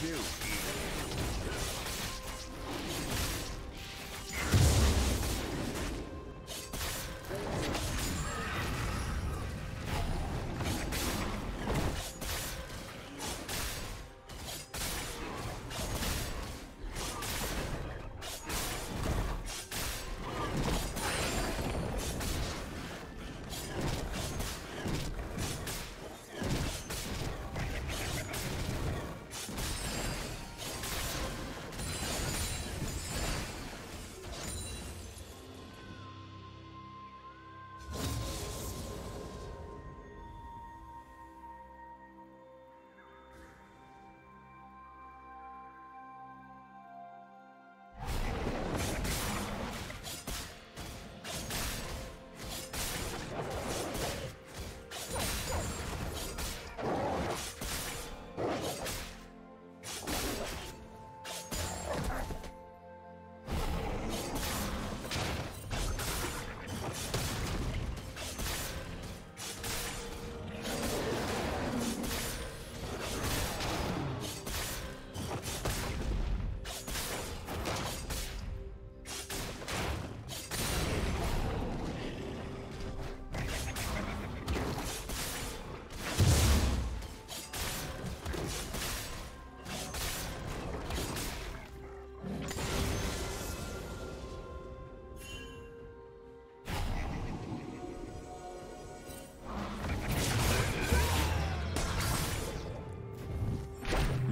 do evil.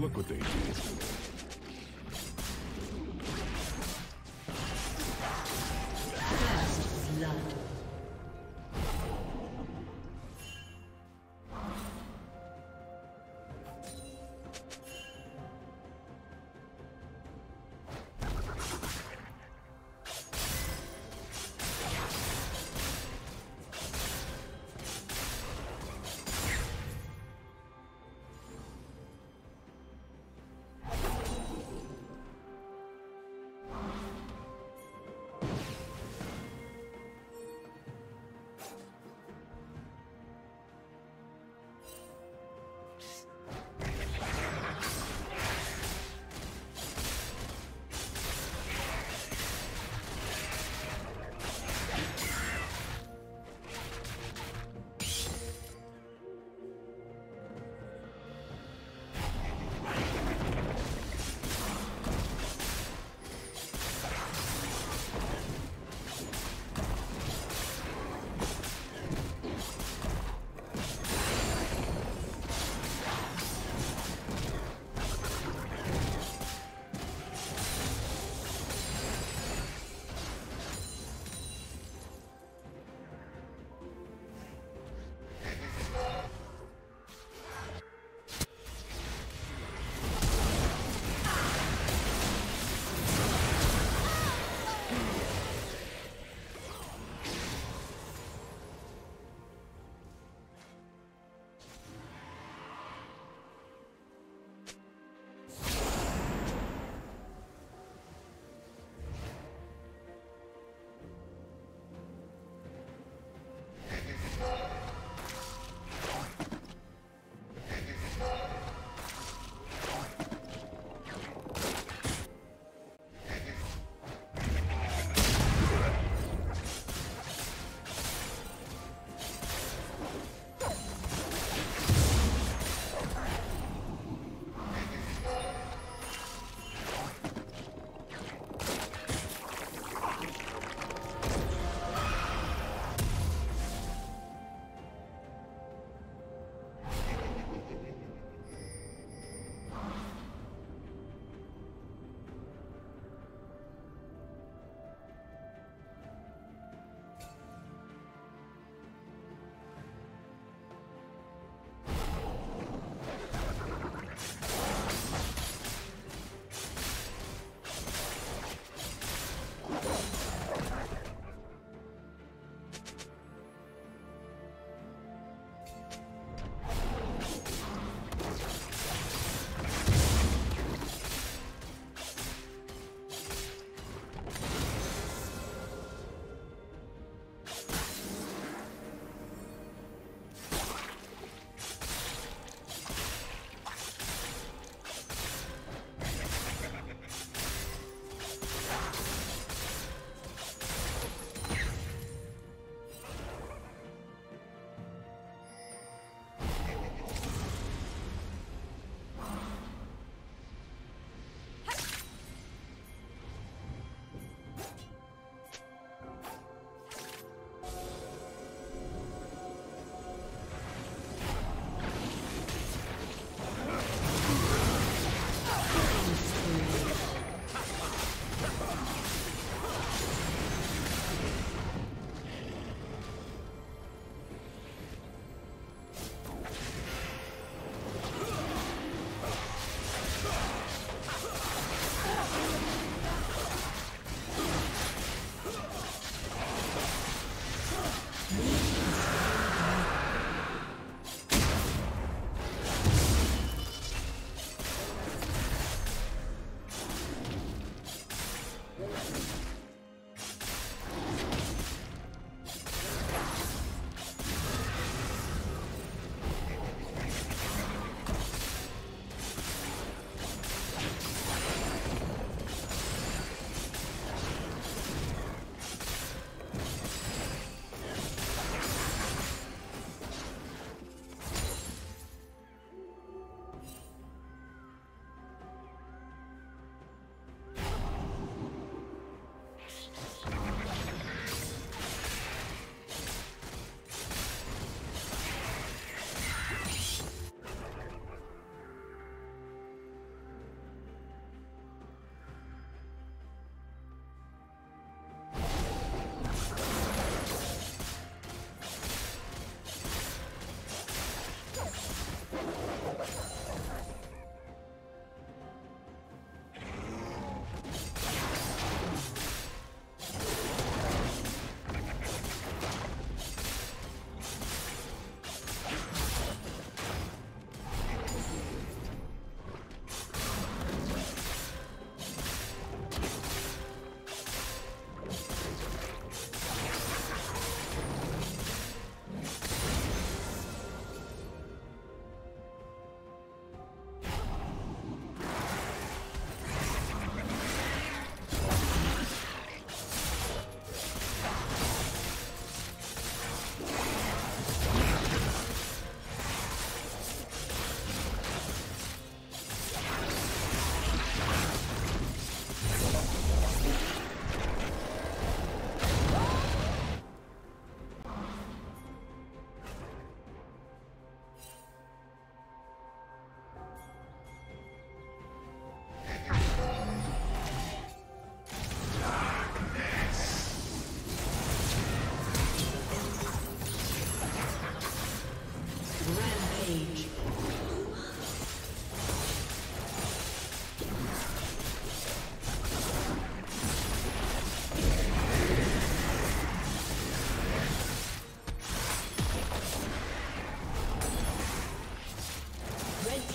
Look what they did.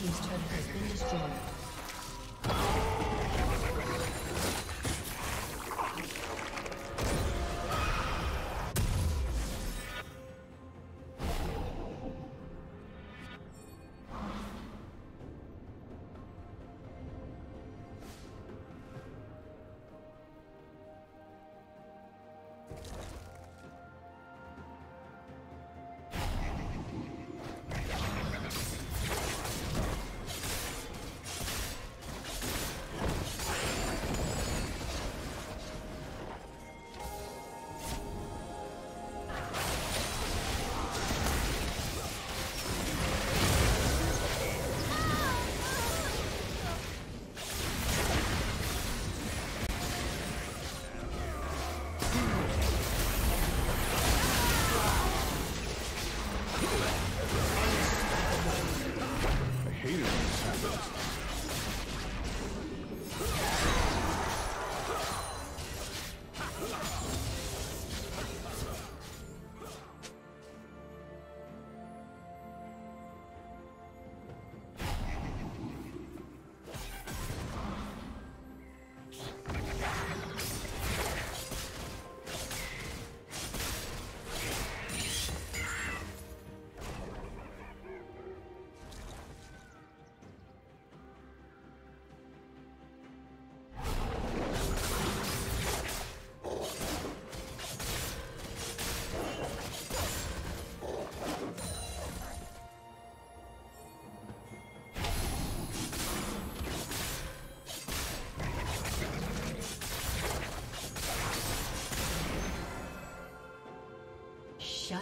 team's turret has been destroyed. Shut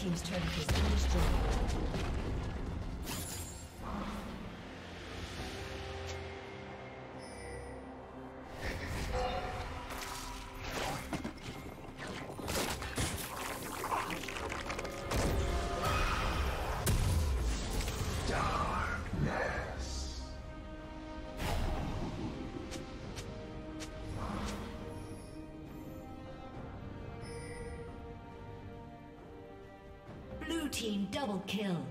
Team's turret has been destroyed. Team double kill.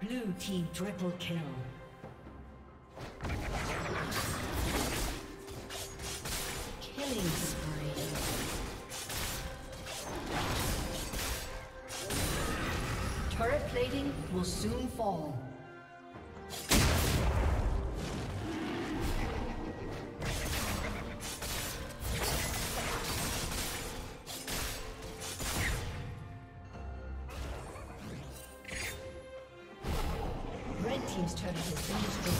Blue team triple kill. Killing spree. Turret plating will soon fall. Team's turret has been destroyed.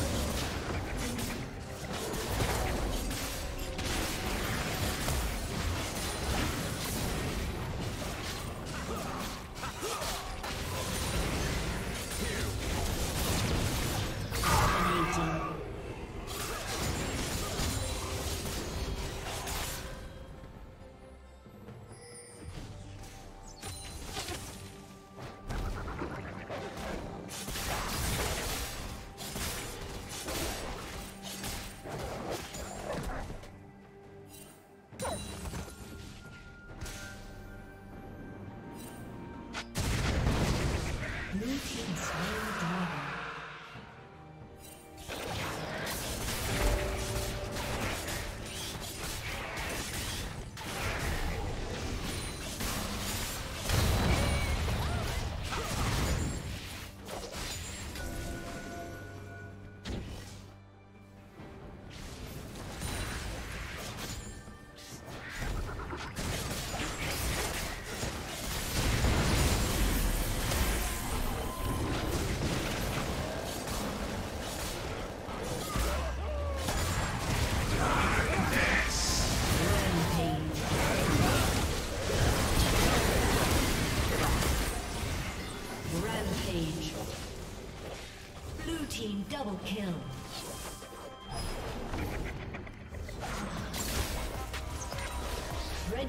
Rampage. Blue team double kill. Red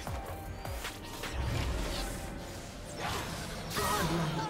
Godlike.